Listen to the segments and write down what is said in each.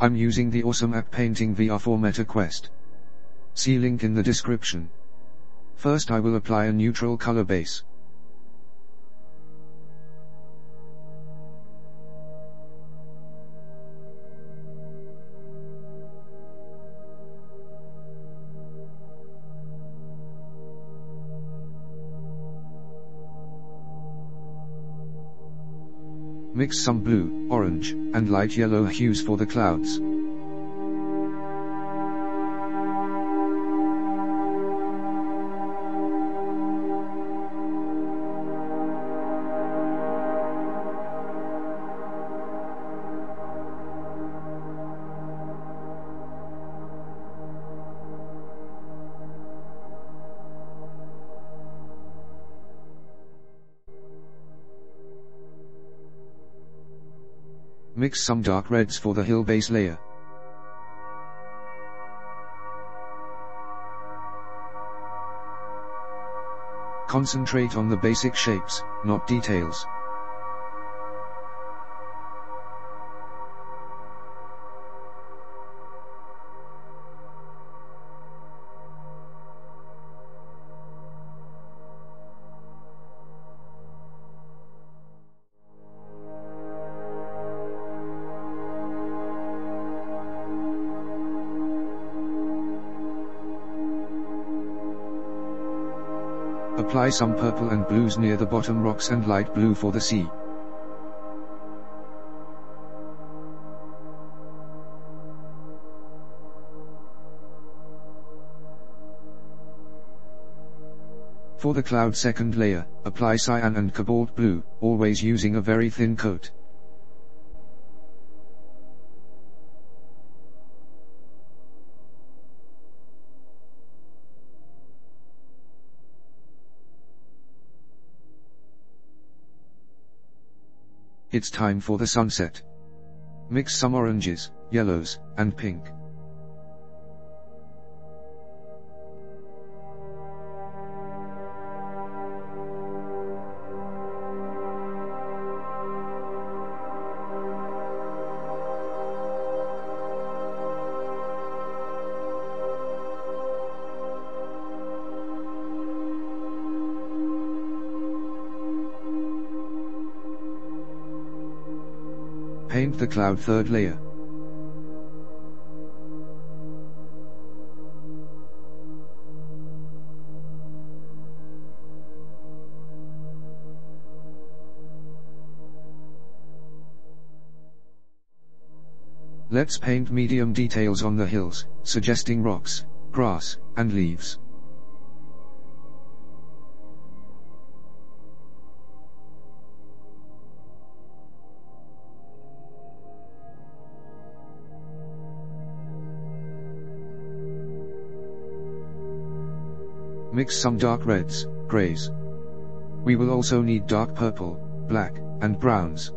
I'm using the awesome app Painting VR for Meta Quest. See link in the description. First I will apply a neutral color base. Mix some blue, orange, and light yellow hues for the clouds. Mix some dark reds for the hill base layer. Concentrate on the basic shapes, not details. Apply some purple and blues near the bottom rocks and light blue for the sea. For the cloud second layer, apply cyan and cobalt blue, always using a very thin coat. It's time for the sunset. Mix some oranges, yellows, and pink. Paint the cloud third layer. Let's paint medium details on the hills, suggesting rocks, grass, and leaves. Mix some dark reds, grays. We will also need dark purple, black, and browns.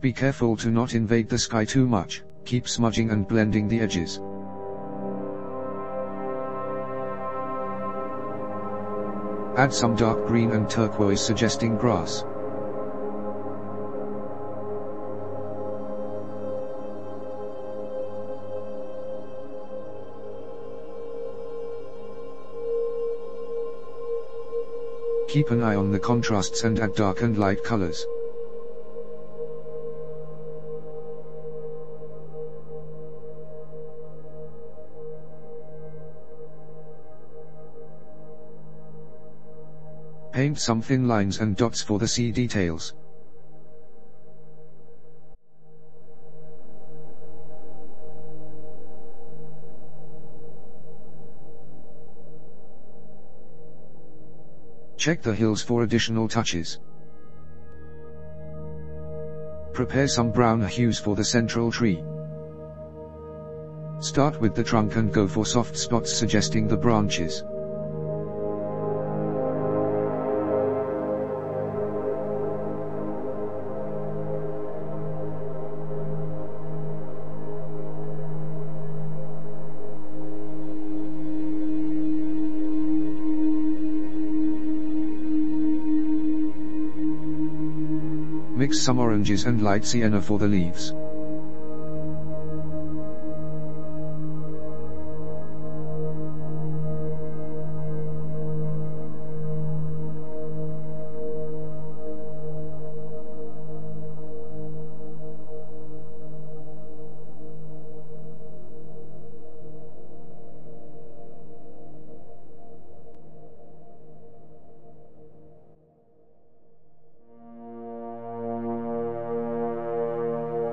Be careful to not invade the sky too much, keep smudging and blending the edges. Add some dark green and turquoise suggesting grass. Keep an eye on the contrasts and add dark and light colors. Paint some thin lines and dots for the sea details. Check the hills for additional touches. Prepare some brown hues for the central tree. Start with the trunk and go for soft spots suggesting the branches. Mix some oranges and light sienna for the leaves.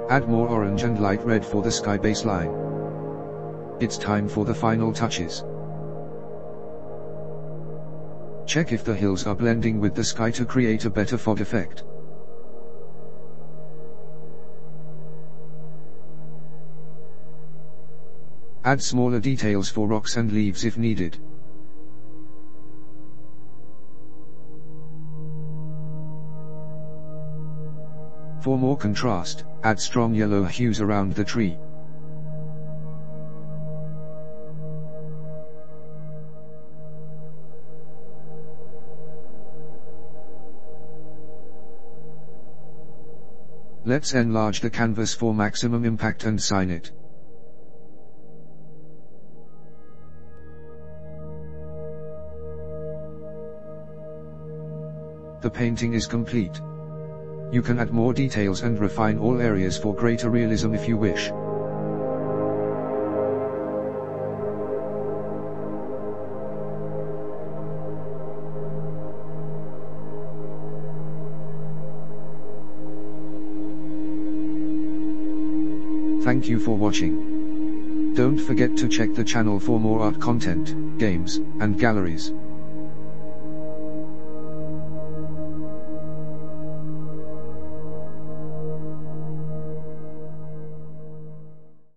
Add more orange and light red for the sky baseline. It's time for the final touches. Check if the hills are blending with the sky to create a better fog effect. Add smaller details for rocks and leaves if needed. For more contrast, add strong yellow hues around the tree. Let's enlarge the canvas for maximum impact and sign it. The painting is complete. You can add more details and refine all areas for greater realism if you wish. Thank you for watching. Don't forget to check the channel for more art content, games, and galleries.